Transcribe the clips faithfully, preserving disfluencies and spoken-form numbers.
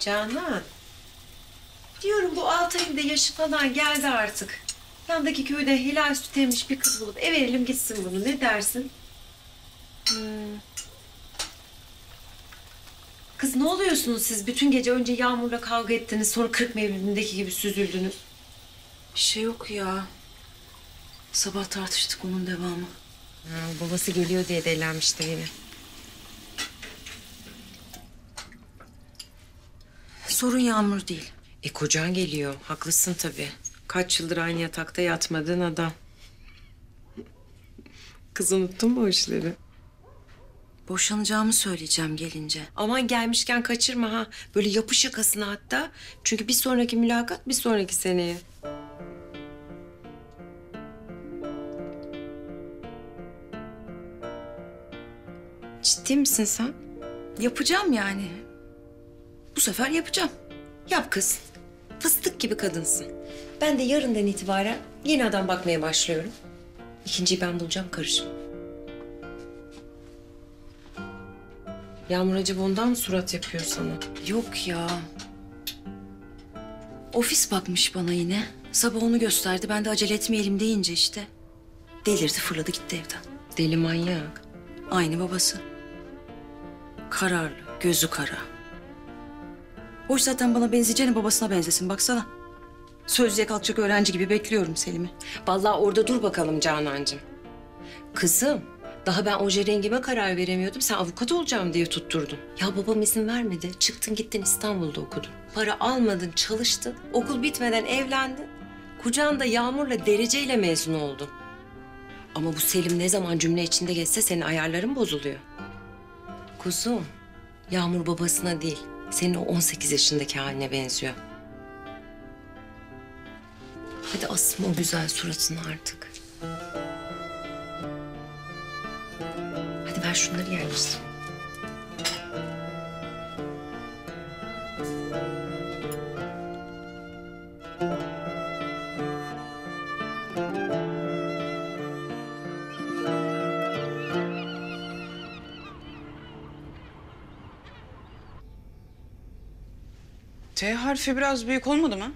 Canan, diyorum bu Altay'ın da yaşı falan geldi artık. Yandaki köyde helal süt emmiş bir kız bulup ev verelim gitsin bunu, ne dersin? Hmm. Kız ne oluyorsunuz siz? Bütün gece önce Yağmur'la kavga ettiniz, sonra kırk mevlidindeki gibi süzüldünüz. Bir şey yok ya. Sabah tartıştık, onun devamı. Ha, babası geliyor diye delenmişti yine. Sorun Yağmur değil. E kocan geliyor, haklısın tabii. Kaç yıldır aynı yatakta yatmadığın adam. Kız unuttun mu o işleri? Boşanacağımı söyleyeceğim gelince. Aman gelmişken kaçırma ha. Böyle yapış yakasına hatta. Çünkü bir sonraki mülakat bir sonraki seneye. Ciddi misin sen? Yapacağım yani. Bu sefer yapacağım. Yap kız. Fıstık gibi kadınsın. Ben de yarından itibaren yeni adam bakmaya başlıyorum. İkinciyi ben bulacağım, karışım. Yağmur acaba ondan mı surat yapıyor sana? Yok ya. Ofis bakmış bana yine. Sabah onu gösterdi. Ben de acele etmeyelim deyince işte. Delirdi, fırladı gitti evden. Deli manyak. Aynı babası. Kararlı, gözü kara. Hoş zaten bana benzeyeceğine babasına benzesin, baksana. Sözlüğe kalkacak öğrenci gibi bekliyorum Selim'i. Vallahi orada dur bakalım Canancığım. Kızım, daha ben oje rengime karar veremiyordum. Sen avukat olacağım diye tutturdun. Ya babam izin vermedi. Çıktın gittin İstanbul'da okudun. Para almadın, çalıştın. Okul bitmeden evlendin. Kucağında Yağmur'la dereceyle mezun oldun. Ama bu Selim ne zaman cümle içinde geçse senin ayarların bozuluyor. Kuzum, Yağmur babasına değil, senin o on sekiz yaşındaki haline benziyor. Hadi asma o güzel suratını artık. Hadi ver şunları yerleştir. T harfi biraz büyük olmadı mı?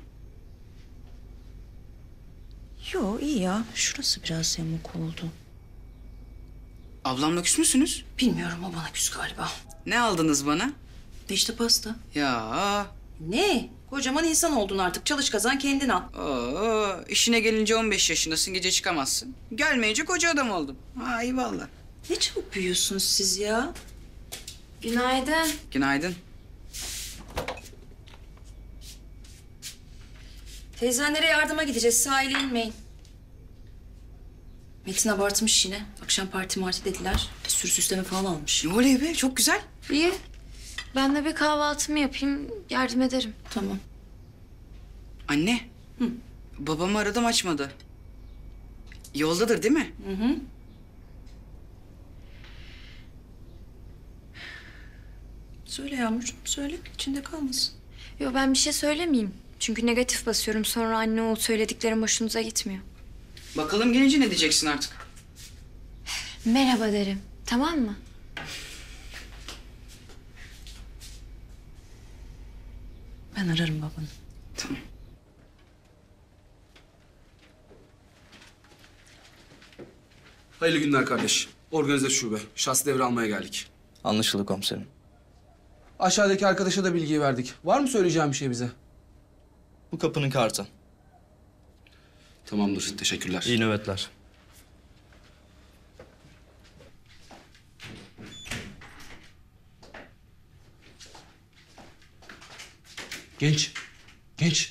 Yo, iyi ya. Şurası biraz yamuk oldu. Ablamla küs müsünüz? Bilmiyorum, o bana küs galiba. Ne aldınız bana? İşte pasta. Ya. Ne? Kocaman insan oldun artık. Çalış kazan kendin al. Oo, işine gelince on beş yaşındasın, gece çıkamazsın. Gelmeyince koca adam oldum. Ha, iyi vallahi. Ne çabuk büyüyorsunuz siz ya. Günaydın. Günaydın. Teyzenlere yardıma gideceğiz. Sahile inmeyin. Metin abartmış yine. Akşam parti marti dediler. Bir sürü süsleme falan almış. Ne oluyor be? Çok güzel. İyi. Ben de bir kahvaltımı yapayım. Yardım ederim. Tamam. Anne. Hı. Babamı aradım, açmadı. Yoldadır değil mi? Hı hı. Söyle Yağmurcuğum, söyle. İçinde kalmasın. Yok, ben bir şey söylemeyeyim. Çünkü negatif basıyorum. Sonra anne oğul söylediklerim hoşunuza gitmiyor. Bakalım gelince ne diyeceksin artık? Merhaba derim. Tamam mı? Ben ararım babanı. Tamam. Hayırlı günler kardeş. Organize şube. Şahsi devre almaya geldik. Anlaşıldı komiserim. Aşağıdaki arkadaşa da bilgiyi verdik. Var mı söyleyeceğin bir şey bize? Bu kapının kartı. Tamamdır, teşekkürler. İyi nöbetler. Genç, genç.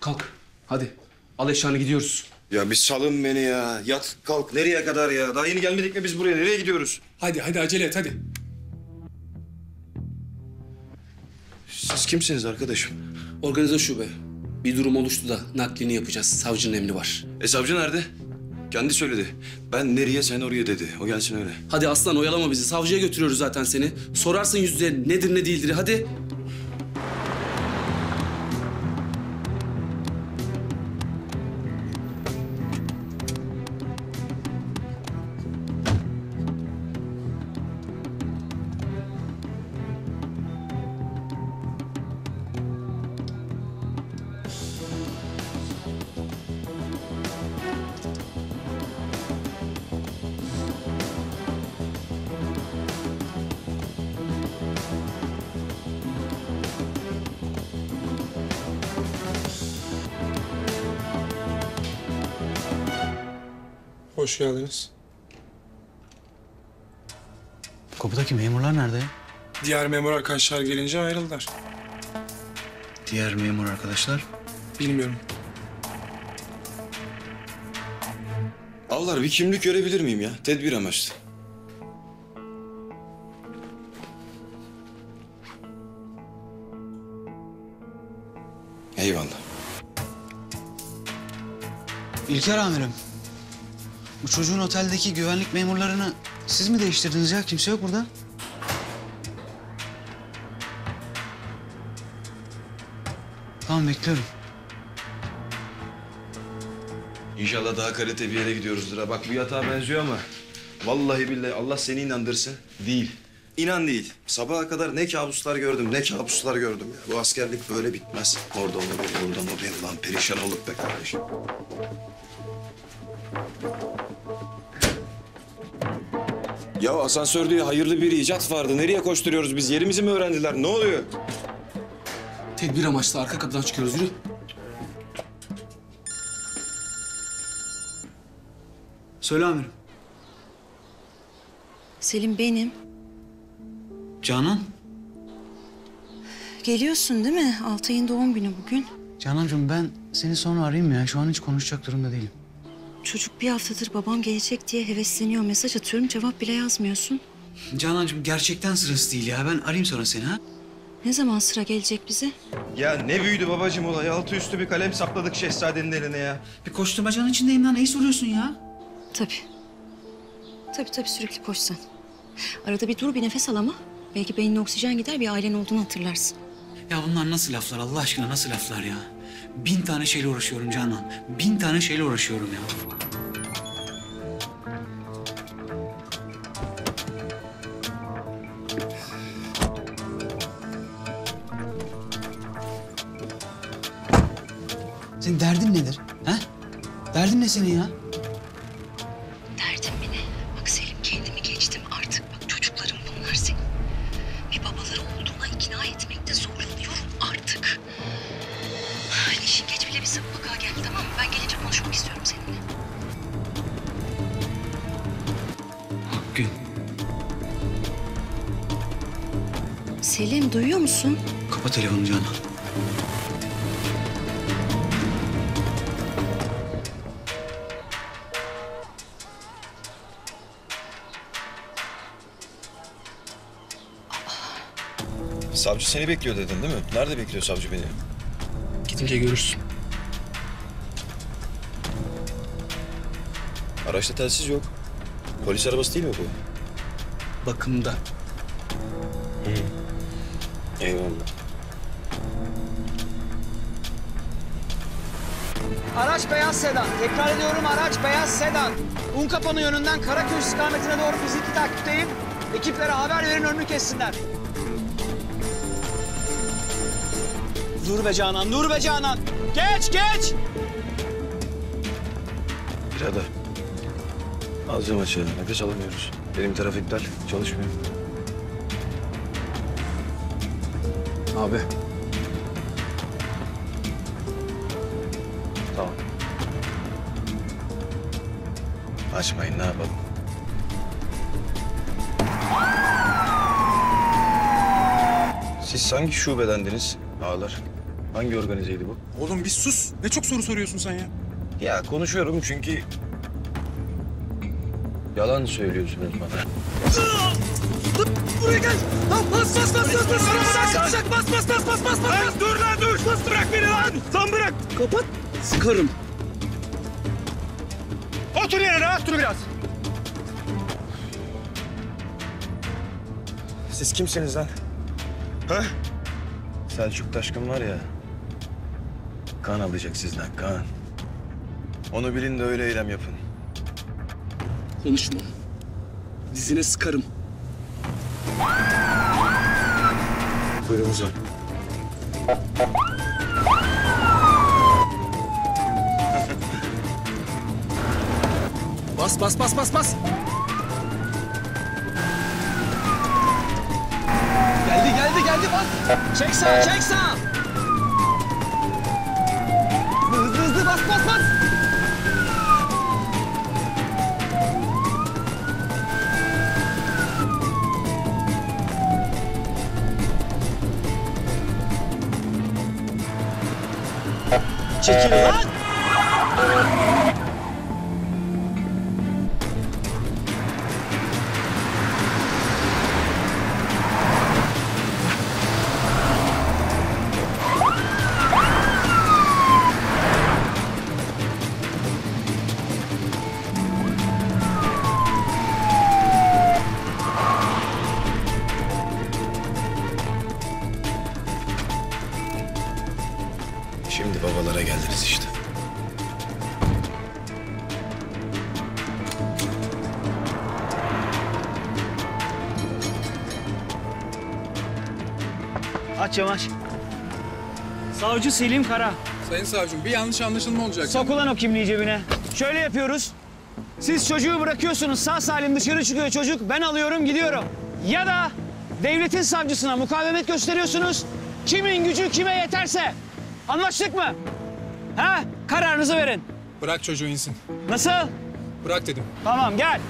Kalk, hadi. Al eşyanı, gidiyoruz. Ya biz salın beni ya. Yat, kalk. Nereye kadar ya? Daha yeni gelmedik mi biz buraya? Nereye gidiyoruz? Hadi, hadi acele et, hadi. Siz kimsiniz arkadaşım? Organize şube. Bir durum oluştu da naklini yapacağız. Savcının emri var. E savcı nerede? Kendi söyledi. Ben nereye sen oraya dedi. O gelsin öyle. Hadi aslan, oyalama bizi. Savcıya götürüyoruz zaten seni. Sorarsın yüz yüze nedir ne değildir. Hadi. Hoş geldiniz. Kapıdaki memurlar nerede? Diğer memur arkadaşlar gelince ayrıldılar. Diğer memur arkadaşlar? Bilmiyorum. Avlar, bir kimlik görebilir miyim ya? Tedbir amaçlı. Eyvallah. İlker amirim. Bu çocuğun oteldeki güvenlik memurlarını siz mi değiştirdiniz ya? Kimse yok burada. Tamam, bekliyorum. İnşallah daha kalite bir yere gidiyoruzdur ha. Bak bu yatağa benziyor ama vallahi billahi Allah seni inandırsın. Değil. İnan değil. Sabaha kadar ne kabuslar gördüm, ne kabuslar gördüm ya. Bu askerlik böyle bitmez. Orada onu beni, oradan o beni. Lan perişan olup be kardeşim. Ya asansör diye hayırlı bir icat vardı. Nereye koşturuyoruz biz? Yerimizi mi öğrendiler? Ne oluyor? Tedbir amaçlı arka kapıdan çıkıyoruz. Yürü. Söyle amirim. Selim benim. Canan. Geliyorsun değil mi? Altay'ın doğum günü bugün. Canancığım ben seni sonra arayayım ya. Şu an hiç konuşacak durumda değilim. Çocuk bir haftadır babam gelecek diye hevesleniyor. Mesaj atıyorum, cevap bile yazmıyorsun. Canancığım gerçekten sırası değil ya. Ben arayayım sonra seni ha. Ne zaman sıra gelecek bize? Ya ne büyüdü babacığım olay. Altı üstü bir kalem sakladık şehzadenin eline ya. Bir koşturmacanın içindeyim lan. Neyi soruyorsun ya? Tabii. Tabii tabii sürekli koşsan. Arada bir dur, bir nefes al ama. Belki beynine oksijen gider, bir ailen olduğunu hatırlarsın. Ya bunlar nasıl laflar Allah aşkına, nasıl laflar ya? Bin tane şeyle uğraşıyorum Canan. Bin tane şeyle uğraşıyorum ya. Senin derdin nedir? Ha? Derdin ne senin ya? Selim, duyuyor musun? Kapa telefonu Canan. Savcı seni bekliyor dedin değil mi? Nerede bekliyor savcı beni? Gidince görürsün. Araçta telsiz yok. Polis arabası değil mi bu? Bakımda. Hı. Eyvallah. Araç beyaz sedan. Tekrar ediyorum, araç beyaz sedan. Unkapanı yönünden Karaköy istikametine doğru fiziki takipteyim. Ekiplere haber verin, önünü kessinler. Dur be Canan, dur be Canan. Geç, geç! Birader. Az yavaş açalım. Nefes alamıyoruz. Benim taraf iptal. Çalışmıyor. Abi. Tamam. Açmayın, ne yapalım? Siz hangi şubedendiniz ağalar? Hangi organizeydi bu? Oğlum bir sus. Ne çok soru soruyorsun sen ya? Ya konuşuyorum çünkü... yalan söylüyorsunuz bana. Buraya gel. Bas bas bas bas bas bas bas bas bas bas bas bas bas. Dur lan dur. Bas, bırak beni lan. Lan bırak. Kapat. Sıkarım. Otur yere, rahat dur biraz. Siz kimsiniz lan? Ha? Selçuk Taşkın var ya. Kan alacak sizden, kan. Onu bilin de öyle eylem yapın. Konuşma. Dizine sıkarım. Buyurun uzak. Bas, bas, bas, bas, bas. Geldi, geldi, geldi, bas. Çek sağa, çek sağa. Hızlı, hızlı, bas, bas, bas. Çekil lan! Yavaş. Savcı Selim Kara. Sayın savcım, bir yanlış anlaşılma olacak. Sok ulan o kimliği cebine. Şöyle yapıyoruz. Siz çocuğu bırakıyorsunuz, sağ salim dışarı çıkıyor çocuk. Ben alıyorum, gidiyorum. Ya da devletin savcısına mukavemet gösteriyorsunuz. Kimin gücü kime yeterse. Anlaştık mı? Ha? Kararınızı verin. Bırak çocuğu insin. Nasıl? Bırak dedim. Tamam, gel.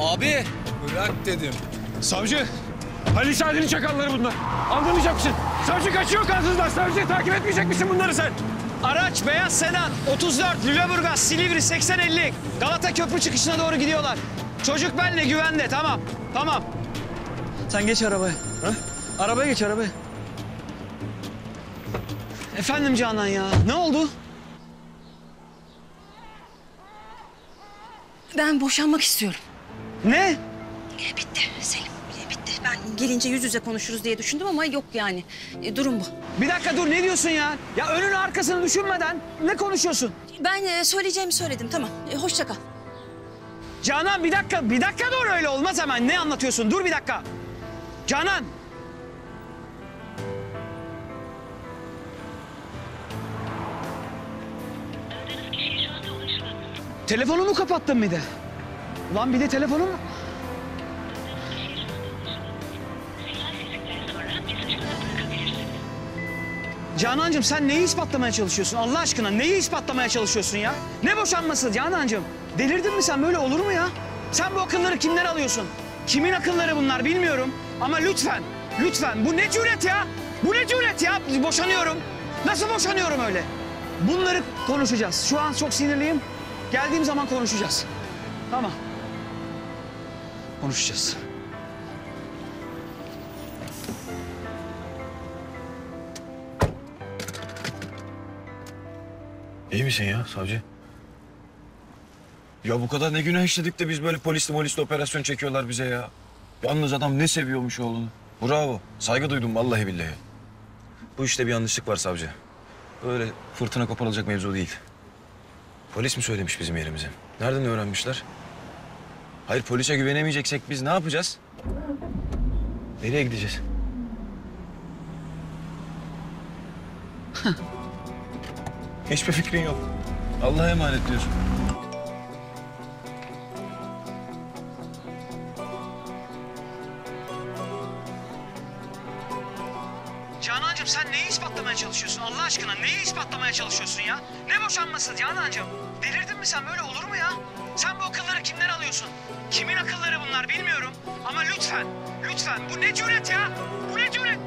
Abi, bırak dedim. Savcı. Halil Şahin'in çakalları bunlar. Anlamayacak mısın? Savcı kaçıyor kansızlar. Savcıyı takip etmeyecek misin bunları sen? Araç beyaz sedan otuz dört Lüleburgaz Silivri seksen elli Galata Köprü çıkışına doğru gidiyorlar. Çocuk benle güvende, tamam. Tamam. Sen geç arabaya. Ha? Arabaya geç arabaya. Efendim Canan ya. Ne oldu? Ben boşanmak istiyorum. Ne? E, bitti Selim. Ben gelince yüz yüze konuşuruz diye düşündüm ama yok yani. E, durum bu. Bir dakika dur, ne diyorsun ya? Ya önünü arkasını düşünmeden ne konuşuyorsun? Ben e, söyleyeceğimi söyledim, tamam. E, hoşça kal. Canan bir dakika, bir dakika dur, öyle olmaz hemen. Ne anlatıyorsun? Dur bir dakika. Canan. Telefonumu kapattın bir de. Ulan bir de telefonum... Canancığım sen neyi ispatlamaya çalışıyorsun? Allah aşkına neyi ispatlamaya çalışıyorsun ya? Ne boşanması Canancığım? Delirdin mi sen? Böyle olur mu ya? Sen bu akılları kimden alıyorsun? Kimin akılları bunlar bilmiyorum. Ama lütfen, lütfen bu ne cüret ya? Bu ne cüret ya? Boşanıyorum. Nasıl boşanıyorum öyle? Bunları konuşacağız. Şu an çok sinirliyim. Geldiğim zaman konuşacağız. Tamam. Konuşacağız. İyi misin ya savcı? Ya bu kadar ne günah işledik de biz böyle polisli molisli operasyon çekiyorlar bize ya. Yalnız adam ne seviyormuş oğlunu. Bravo. Saygı duydum vallahi billahi. Bu işte bir yanlışlık var savcı. Böyle fırtına koparılacak mevzu değil. Polis mi söylemiş bizim yerimizi? Nereden öğrenmişler? Hayır, polise güvenemeyeceksek biz ne yapacağız? Nereye gideceğiz? Hiçbir fikrin yok. Allah'a emanet diyorsun. Canancığım sen neyi ispatlamaya çalışıyorsun? Allah aşkına neyi ispatlamaya çalışıyorsun ya? Ne boşanması Canancığım? Delirdin mi sen? Böyle olur mu ya? Sen bu akılları kimden alıyorsun? Kimin akılları bunlar bilmiyorum. Ama lütfen, lütfen bu ne cüret ya? Bu ne cüret?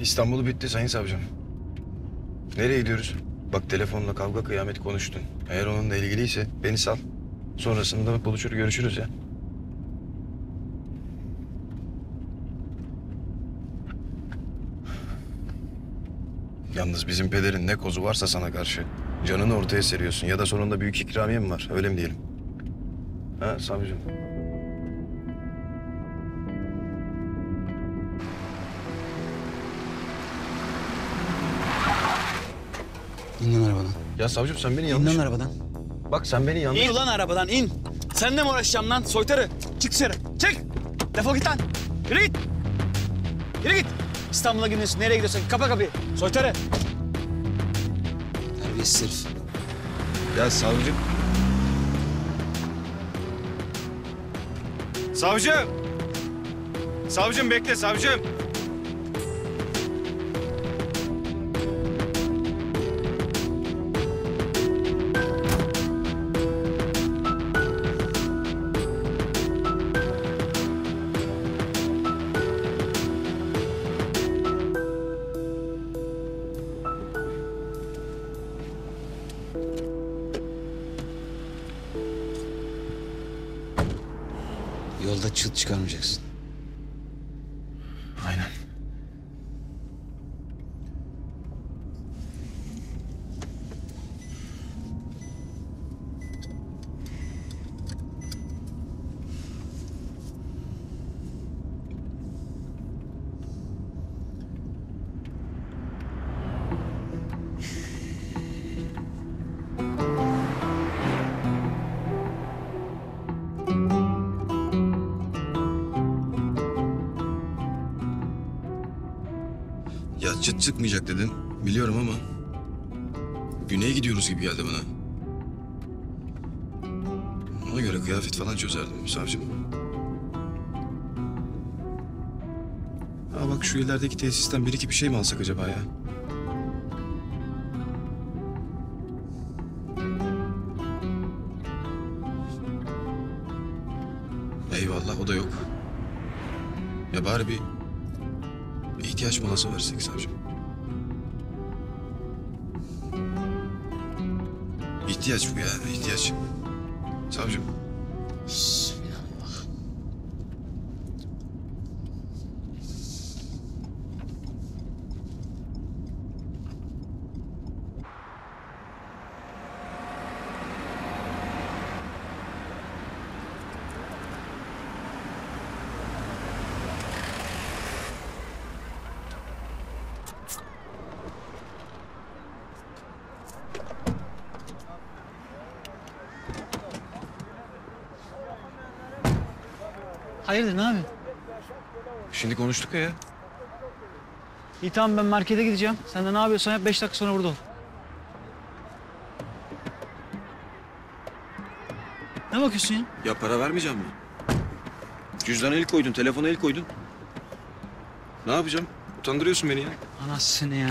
İstanbul bitti sayın savcım. Nereye gidiyoruz? Bak telefonla kavga kıyamet konuştun. Eğer onunla ilgiliyse beni sal. Sonrasında buluşur görüşürüz ya. Yalnız bizim pederin ne kozu varsa sana karşı canını ortaya seriyorsun. Ya da sonunda büyük ikramiye mi var? Öyle mi diyelim? Ha savcım? İn lan arabadan. Ya savcım sen beni yanlış... İn lan arabadan. Bak sen beni yanlış... İn lan arabadan in. Seninle mi uğraşacağım lan soytarı? Çık dışarı. Çık. Defol git lan. Yürü git. Yürü git. İstanbul'a gidiyorsun. Nereye gidiyorsun? Kapa kapıyı. Soytarı. Terbiyesiz herif. Ya savcım. Savcım. Savcım bekle savcım. Yolda çıt çıkarmayacaksın. Aynen. Ya çıt çıkmayacak dedin, biliyorum ama güneye gidiyoruz gibi geldi bana. Ona göre kıyafet falan çözerdim savcım. Ha bak şu ilerideki tesisten bir iki bir şey mi alsak acaba ya? Eyvallah, o da yok. Ya bari bir İhtiyaç molası versek savcım. İhtiyaç bu yani, ihtiyaç. Savcım. Bismillah. Hayırdır, ne yapıyorsun? Şimdi konuştuk ya. İyi tamam, ben markete gideceğim. Sen de ne yapıyorsan yap, beş dakika sonra burada ol. Ne bakıyorsun ya? Ya para vermeyeceğim mi? Cüzdana el koydun, telefona el koydun. Ne yapacağım? Utandırıyorsun beni ya. Anasını ya.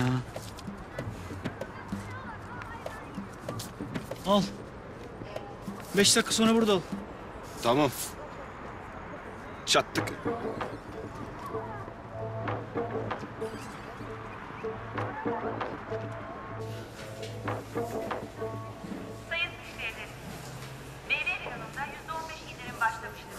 Al. Beş dakika sonra burada ol. Tamam. Çattık. Sayın müşteriler, meyve planında yüzde on beş indirim başlamıştır.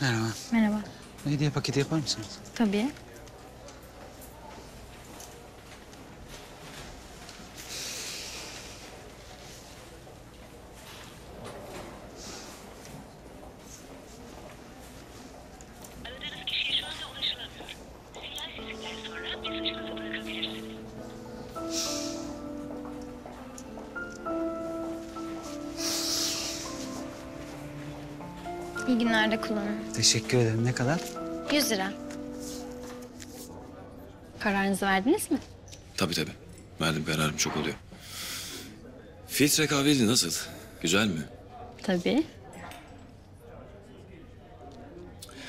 Merhaba. Merhaba. Hediye paketi yapar mısınız? Tabii. Aradığınız kişiye şu anda ulaşılamıyor. Sinyal sesinden sonra mesajınızı bırakabilirsiniz. İyi günlerde kullanın. Teşekkür ederim. Ne kadar? Yüz lira. Kararınızı verdiniz mi? Tabii tabii. Verdim, kararım çok oluyor. Filtre kahveli nasıl? Güzel mi? Tabii.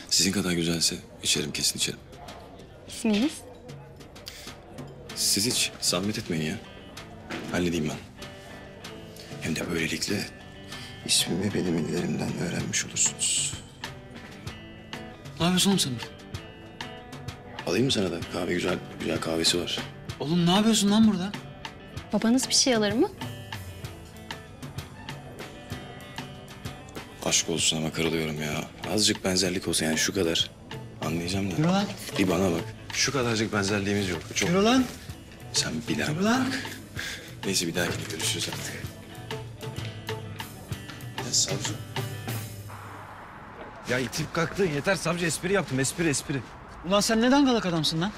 Sizin kadar güzelse içerim, kesin içerim. İsminiz? Siz hiç zahmet etmeyin ya. Halledeyim ben. Hem de böylelikle İsmimi benim ellerimden öğrenmiş olursunuz. Ne yapıyorsun oğlum sen? Alayım mı sana da? Kahve güzel, güzel kahvesi var. Oğlum ne yapıyorsun lan burada? Babanız bir şey alır mı? Aşk olsun ama kırılıyorum ya. Azıcık benzerlik olsa yani şu kadar. Anlayacağım da. Yürü lan. Bir bana bak. Şu kadarcık benzerliğimiz yok. Çok... Yürü lan. Sen bir daha Yürü lan. Bak. Neyse bir dahakine görüşürüz artık. Savcı. Ya itip kalktın yeter savcı, espri yaptım, espri espri. Ulan sen neden galak adamsın lan?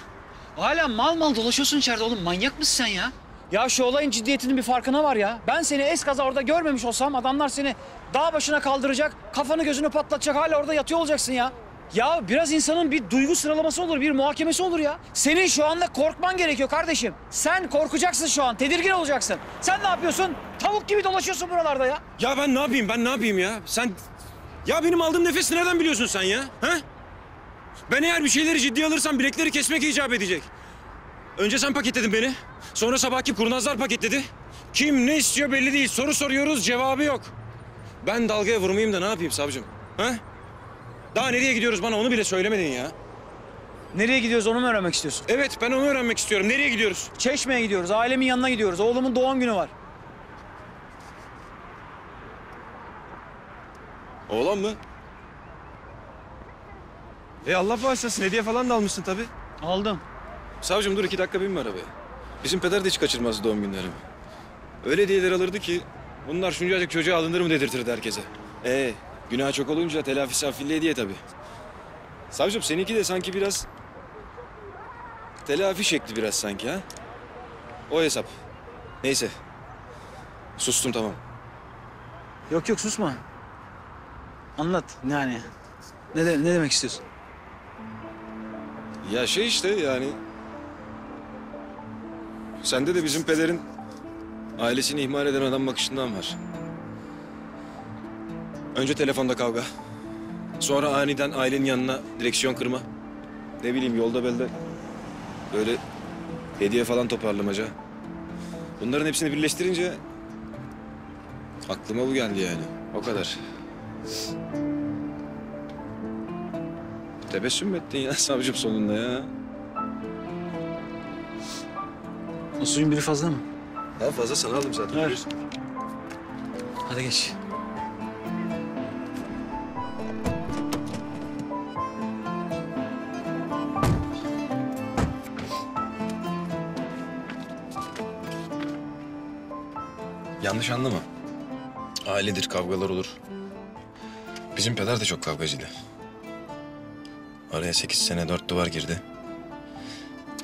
Hala mal mal dolaşıyorsun içeride oğlum, manyak mısın sen ya? Ya şu olayın ciddiyetinin bir farkına var ya. Ben seni eskaza orada görmemiş olsam adamlar seni dağ başına kaldıracak, kafanı gözünü patlatacak, hala orada yatıyor olacaksın ya. Ya biraz insanın bir duygu sıralaması olur, bir muhakemesi olur ya. Senin şu anda korkman gerekiyor kardeşim. Sen korkacaksın şu an, tedirgin olacaksın. Sen ne yapıyorsun? Tavuk gibi dolaşıyorsun buralarda ya. Ya ben ne yapayım, ben ne yapayım ya? Sen... Ya benim aldığım nefesi nereden biliyorsun sen ya? Ha? Ben eğer bir şeyleri ciddiye alırsam bilekleri kesmek icap edecek. Önce sen paketledin beni. Sonra sabahki kurnazlar paketledi. Kim ne istiyor belli değil. Soru soruyoruz, cevabı yok. Ben dalgaya vurmayayım da ne yapayım savcım? Ha? Daha nereye gidiyoruz bana onu bile söylemedin ya. Nereye gidiyoruz onu mu öğrenmek istiyorsun? Evet, ben onu öğrenmek istiyorum. Nereye gidiyoruz? Çeşme'ye gidiyoruz. Ailemin yanına gidiyoruz. Oğlumun doğum günü var. Oğlan mı? E Allah bağışlasın. Hediye falan da almışsın tabii. Aldım. Savcım dur iki dakika binme arabaya. Bizim peder de hiç kaçırmazdı doğum günlerimi. Öyle hediyeler alırdı ki bunlar şuncacık çocuğa alınır mı dedirtirdi herkese. Ee, günah çok olunca telafisi affilli hediye tabii. Savcım seninki de sanki biraz telafi şekli biraz sanki ha. O hesap. Neyse. Sustum tamam. Yok yok susma. Anlat yani. Ne de, ne demek istiyorsun? Ya şey işte yani. Sende de bizim pederin ailesini ihmal eden adam bakışından var. Önce telefonda kavga. Sonra aniden ailenin yanına direksiyon kırma. Ne bileyim yolda belde böyle hediye falan toparlamaca. Bunların hepsini birleştirince aklıma bu geldi yani. O kadar. Tebessüm ettin ya savcım sonunda ya. O suyun biri fazla mı? Daha fazla sana aldım zaten. Evet. Hadi geç. Yanlış anlama. Ailedir, kavgalar olur. Bizim peder de çok kavgacıydı. Araya sekiz sene dört duvar girdi.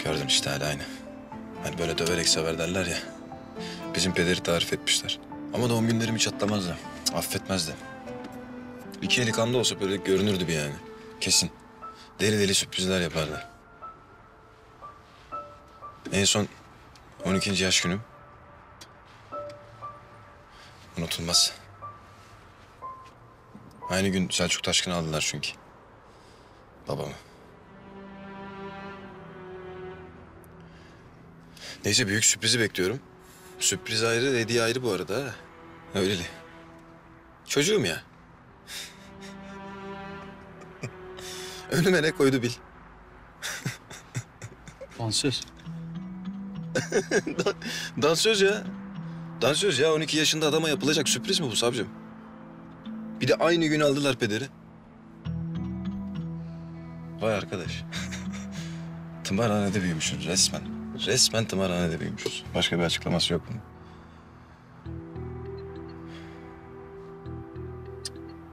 Gördün işte hala aynı. Hani böyle döverek sever derler ya. Bizim pederi tarif etmişler. Ama doğum günlerimi çatlamazdı. Affetmezdi. İki eli kanda olsa böyle görünürdü bir yani. Kesin. Deli deli sürprizler yapardı. En son on ikinci yaş günüm. Unutulmaz. Aynı gün Selçuk Taşkın'ı aldılar çünkü. Babamı. Neyse büyük sürprizi bekliyorum. Sürpriz ayrı, hediye ayrı bu arada ha. Öyleli. Çocuğum ya. Önüme ne koydu bil. Dansöz. Dansöz ya. Dansöz ya. on iki yaşında adama yapılacak sürpriz mi bu savcım? Bir de aynı gün aldılar pederi. Vay arkadaş. Tımarhanede büyümüşsün resmen. Resmen tımarhanede büyümüşüz. Başka bir açıklaması yok bunun.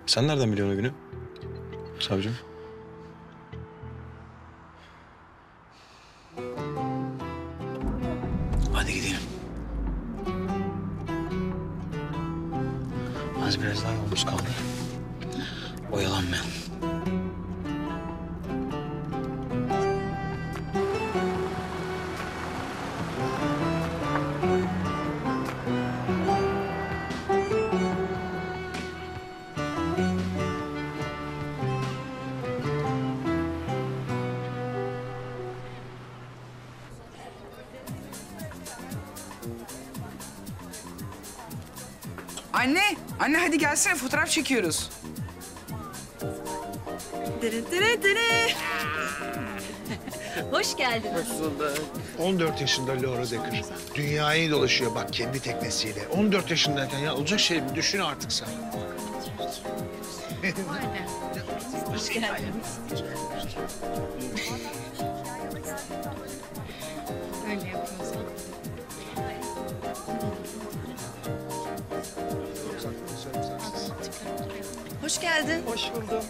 Sen nereden biliyorsun o günü? Savcım. Hadi gidelim. Az biraz daha yolumuz kaldı. Oyalanmayalım. Anne, anne hadi gelsene fotoğraf çekiyoruz. Dırı dırı dırı. Hoş geldiniz. Hoş bulduk. on dört yaşında Laura Dekker. Dünyayı dolaşıyor bak kendi teknesiyle. on dört yaşındayken ya olacak şey mi? Düşün artık sen. Anne. Hoş geldiniz. Böyle yapıyoruz. Hoş geldin. Hoş buldum.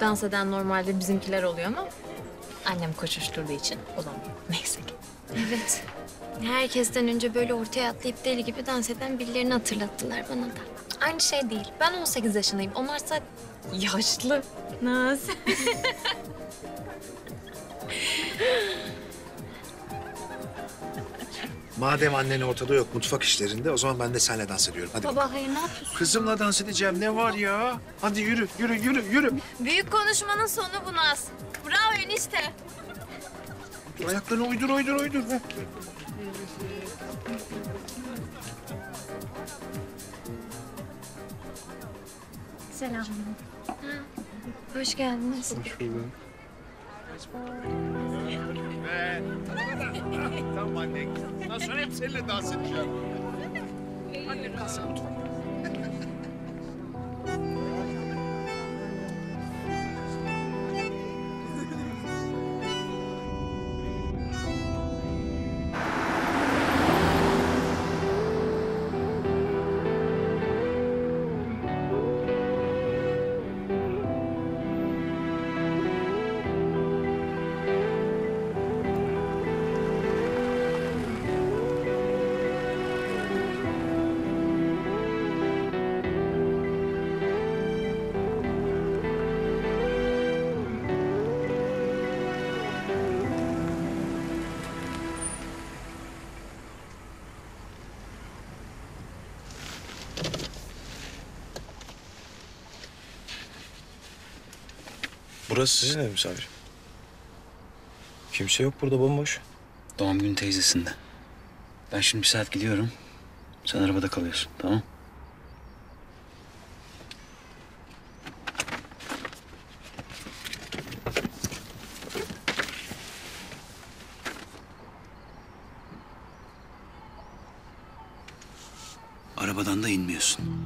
Dans eden normalde bizimkiler oluyor ama annem koşuşturduğu için olamıyor. Neyse ki. Evet. Herkesten önce böyle ortaya atlayıp deli gibi dans eden birilerini hatırlattılar bana da. Aynı şey değil. Ben on sekiz yaşındayım. Onlarsa yaşlı. Naz. Madem annen ortada yok mutfak işlerinde, o zaman ben de seninle dans ediyorum. Hadi Baba bakalım. Hayır, ne yapıyorsun? Kızımla dans edeceğim, ne var ya? Hadi yürü, yürü, yürü, yürü. Büyük konuşmanın sonu bu Naz. Bravo enişte. Ayaklarını uydur, uydur, uydur. Heh. Selam. Ha. Hoş geldiniz. Hoş bulduk. Tamam anne. Ondan sonra hep seninle dans edeceğim. Anne kalsın. Burası sizin ev mi Sabri? Kimse yok burada, bomboş. Doğum günü teyzesinde. Ben şimdi bir saat gidiyorum. Sen arabada kalıyorsun, tamam? Arabadan da inmiyorsun.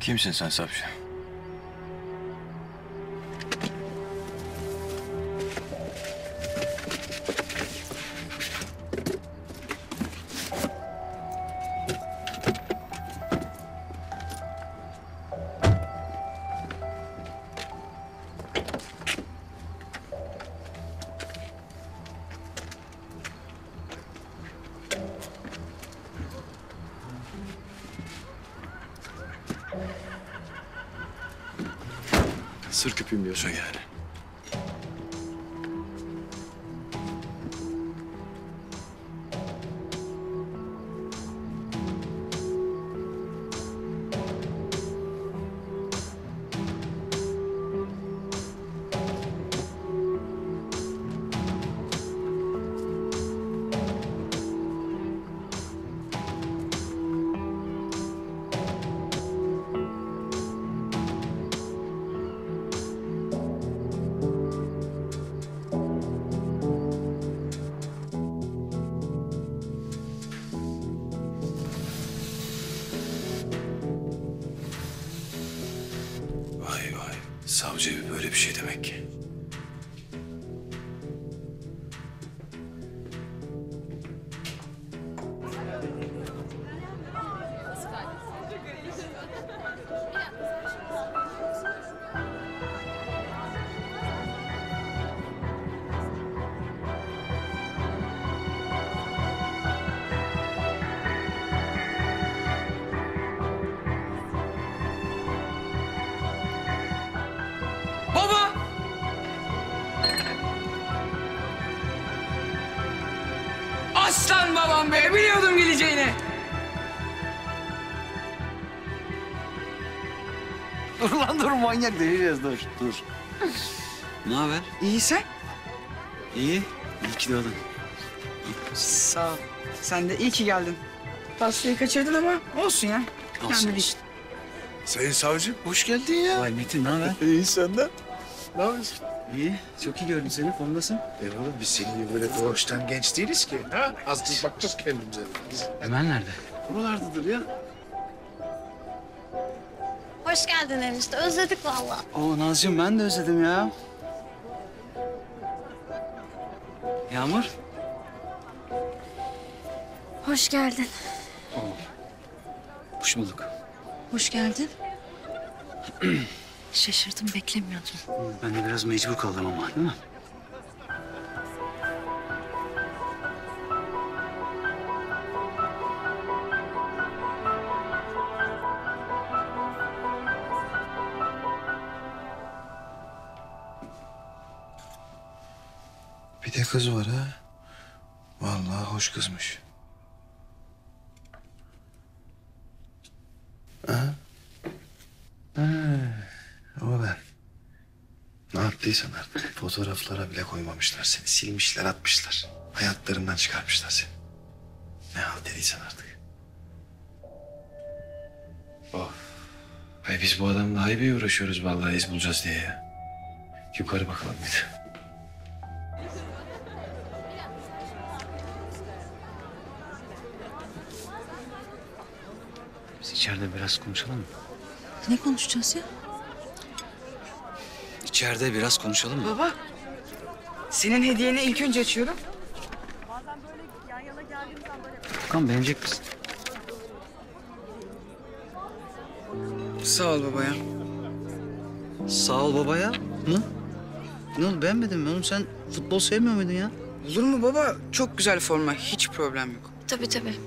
Kimsin sen savcı? Sır küpüm diyorsun yani. Savcı böyle bir şey demek ki. Aslan babam be, biliyordum geleceğini. Dur lan dur, manyak deliriz, dur dur. Ne haber? İyi sen? İyi, iyi ki doğdun. Sağ ol, sen de iyi ki geldin. Pastayı kaçırdın ama olsun ya. Olsun. Olsun. Sayın savcım, hoş geldin ya. Vay Metin, ne haber? İyi senden. Ne yapıyorsun? İyi, çok iyi gördüm seni, formdasın. E oğlum biz seninle böyle doğuştan genç değiliz ki. Ha? Azıcık bakacağız kendimize. Biz... Hemen nerede? Buralardadır ya. Hoş geldin enişte, özledik vallahi. Oo Nazcığım, ben de özledim ya. Yağmur. Hoş geldin. Oo. Hoş bulduk. Hoş geldin. Şaşırdım, beklemiyordum. Ben de biraz mecbur kaldım ama, değil mi? Bir de kız var ha. Vallahi hoş kızmış. Ha? Ha, o ben. Ne yaptıysan artık fotoğraflara bile koymamışlar seni. Silmişler, atmışlar. Hayatlarından çıkarmışlar seni. Ne halt dediysen artık. Of. Ay biz bu adamla haybeye uğraşıyoruz vallahi iz bulacağız diye ya. Yukarı bakalım bir de. Biz içeride biraz konuşalım mı? Ne konuşacağız ya? İçeride biraz konuşalım mı? Baba, senin hediyeni ilk önce açıyorum. Bakalım beğenecek misin? Sağ ol babaya. Sağ ol babaya mı? Ne oldu, beğenmedin mi oğlum? Sen futbol sevmiyor muydun ya? Olur mu baba? Çok güzel forma, hiç problem yok. Tabii tabii.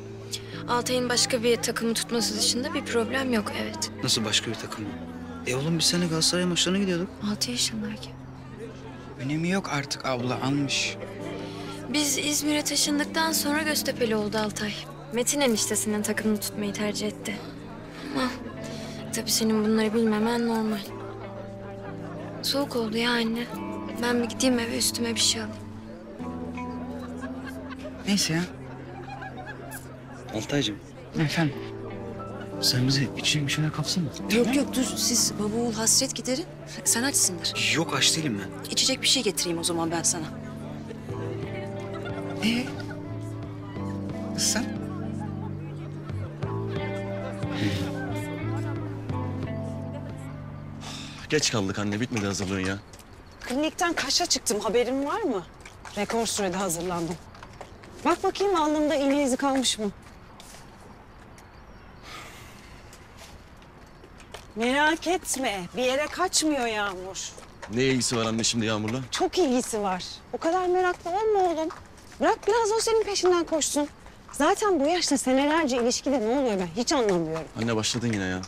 Altay'ın başka bir takımı tutması dışında bir problem yok, evet. Nasıl başka bir takım? E oğlum biz seninle Galatasaray maçlarına gidiyorduk. Altı yaşındayken. Önemi yok artık abla, anmış. Biz İzmir'e taşındıktan sonra Göztepeli oldu Altay. Metin eniştesinin takımını tutmayı tercih etti. Ama tabii senin bunları bilmemen normal. Soğuk oldu ya anne. Ben bir gideyim eve, üstüme bir şey alayım. Neyse ya. Altaycığım. Efendim? Sen bizi için bir şeyler kapsın mı? Yok yok dur, siz baba oğul hasret giderin. Sen açsındır. Yok aç değilim ben. İçecek bir şey getireyim o zaman ben sana. Ee? Nasılsın? Geç kaldık anne, bitmedi hazırlığın ya. Klinikten kaça çıktım, haberin var mı? Rekor sürede hazırlandım. Bak bakayım alnımda iğne izi kalmış mı? Merak etme, bir yere kaçmıyor Yağmur. Ne ilgisi var anne şimdi Yağmur'la? Çok ilgisi var. O kadar meraklı olma oğlum. Bırak biraz o senin peşinden koşsun. Zaten bu yaşta senelerce ilişkide ne oluyor ben hiç anlamıyorum. Anne başladın yine ya.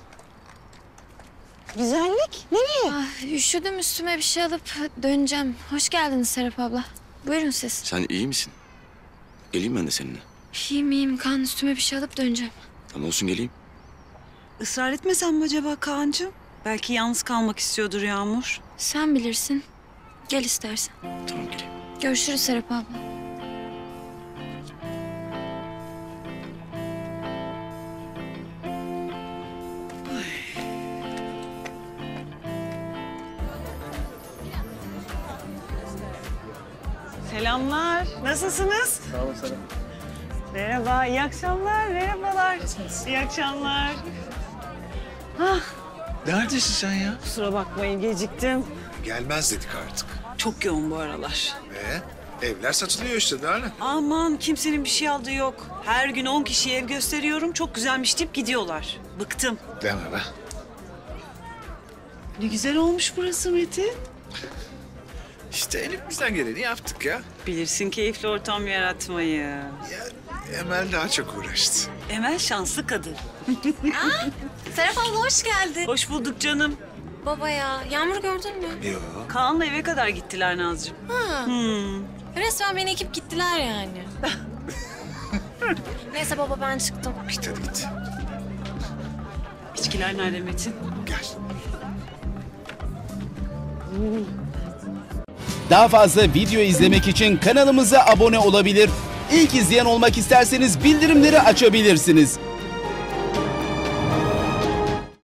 Güzellik, nereye? Ah, üşüdüm, üstüme bir şey alıp döneceğim. Hoş geldiniz Serap abla. Buyurun siz. Sen iyi misin? Geleyim ben de seninle. İyiyim iyiyim Kaan, üstüme bir şey alıp döneceğim. Tamam olsun, geleyim. Israr etmesen mi acaba Kaan'cığım? Belki yalnız kalmak istiyordur Yağmur. Sen bilirsin. Gel istersen. Tamam geleyim. Görüşürüz Serap abla. Ay. Selamlar. Nasılsınız? Sağ olun Serap. Merhaba. İyi akşamlar. Merhabalar. Nasılsınız? İyi akşamlar. Ah. Neredesin sen ya? Kusura bakmayın, geciktim. Gelmez dedik artık. Çok yoğun bu aralar. Ee, evler satılıyor işte değil mi? Aman kimsenin bir şey aldığı yok. Her gün on kişiye ev gösteriyorum. Çok güzelmiş deyip gidiyorlar. Bıktım. Deme be. Ne güzel olmuş burası Metin. İşte elimizden geleni yaptık ya. Bilirsin keyifli ortam yaratmayı. Ya, Emel daha çok uğraştı. Emel şanslı kadın. Aa, Serap abla hoş geldin. Hoş bulduk canım. Baba ya, Yağmur gördün mü? Yok. Kaan'la eve kadar gittiler Nazcığım. Ha. Hmm. Resmen beni ekip gittiler yani. Neyse baba ben çıktım. Git hadi git. İçkiler nerede Metin? Gel. Hmm. Daha fazla video izlemek için kanalımıza abone olabilir. İlk izleyen olmak isterseniz bildirimleri açabilirsiniz.